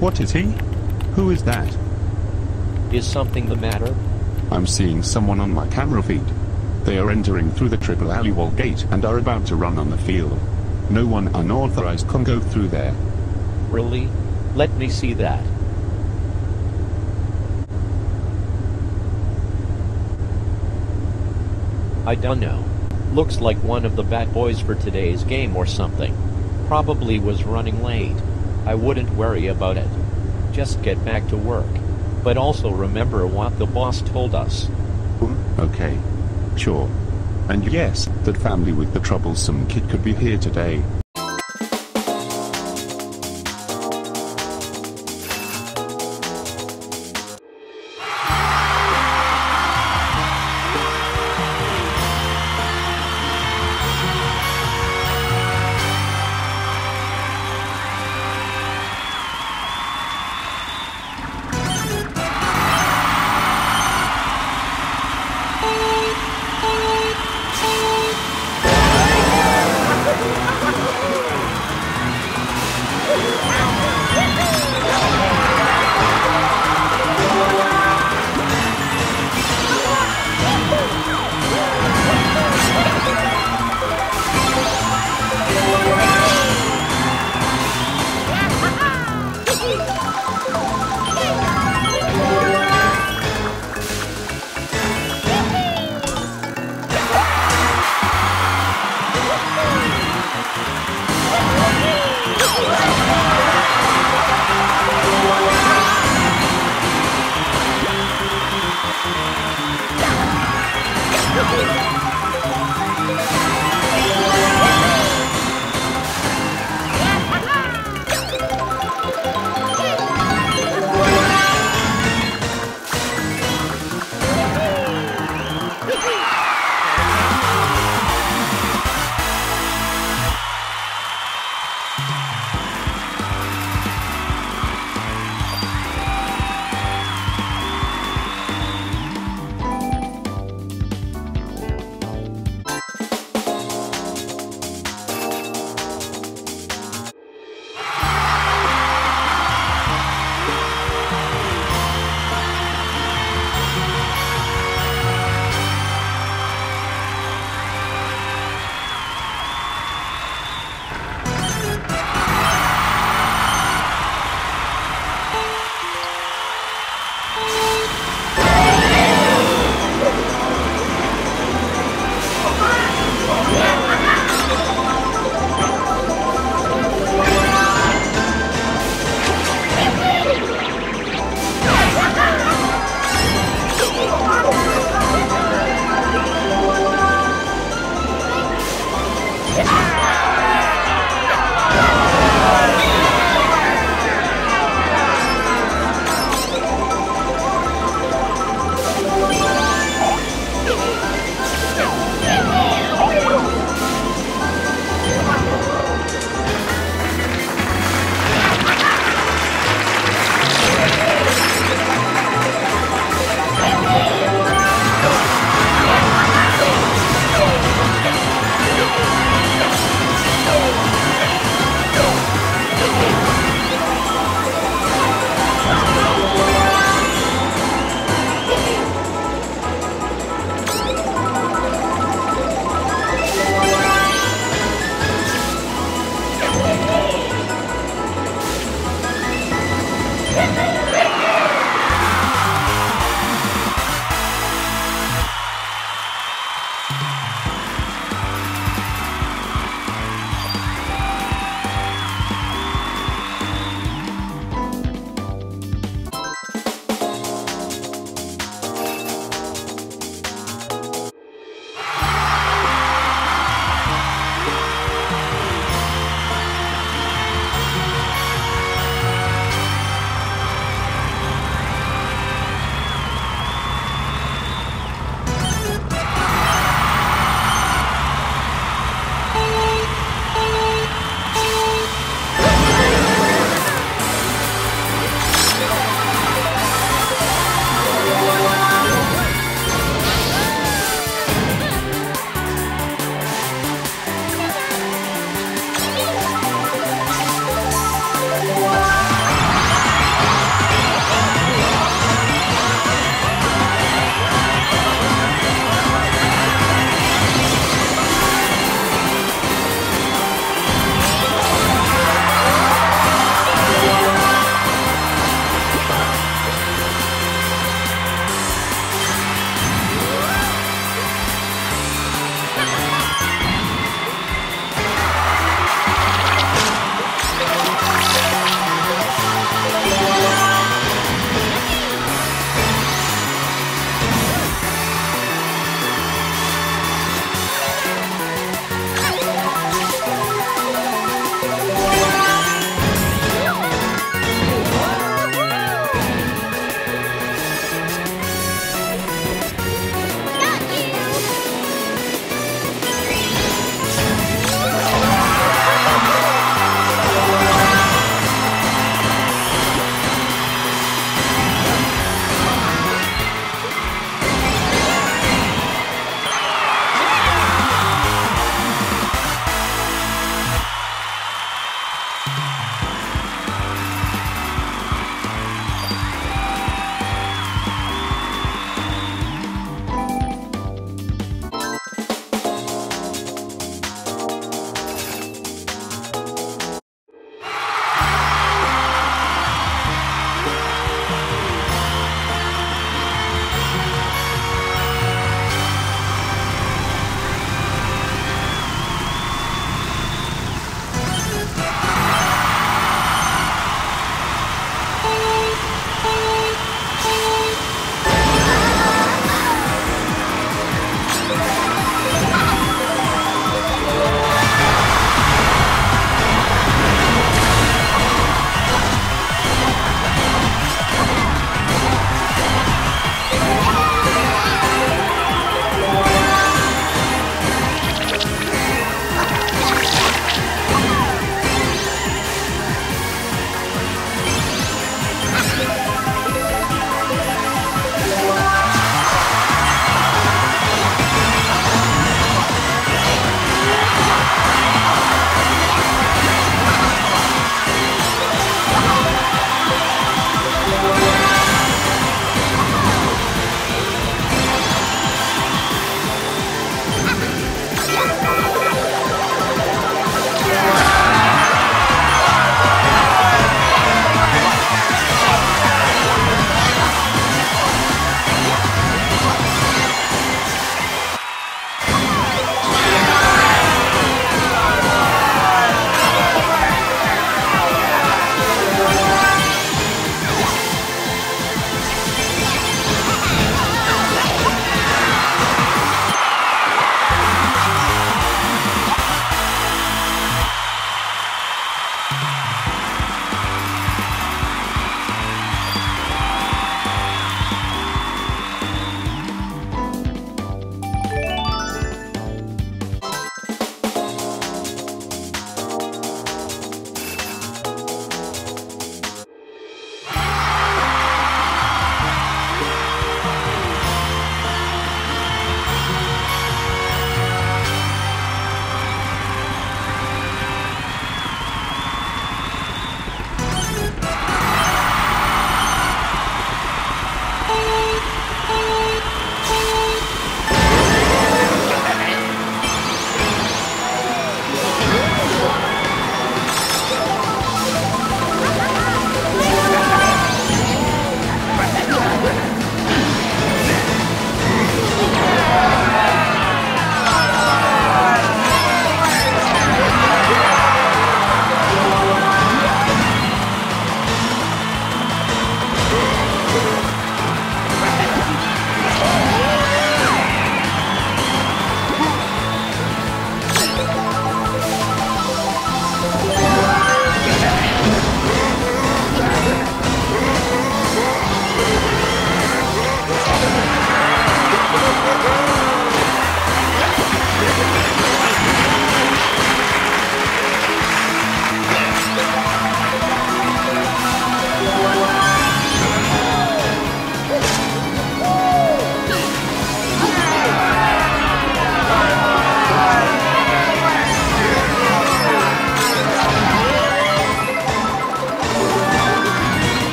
What is he? Who is that? Is something the matter? I'm seeing someone on my camera feed. They are entering through the triple alleywall gate and are about to run on the field. No one unauthorized can go through there. Really? Let me see that. I don't know. Looks like one of the bad boys for today's game or something. Probably was running late. I wouldn't worry about it. Just get back to work. But also remember what the boss told us. Okay. Sure. And yes, that family with the troublesome kid could be here today.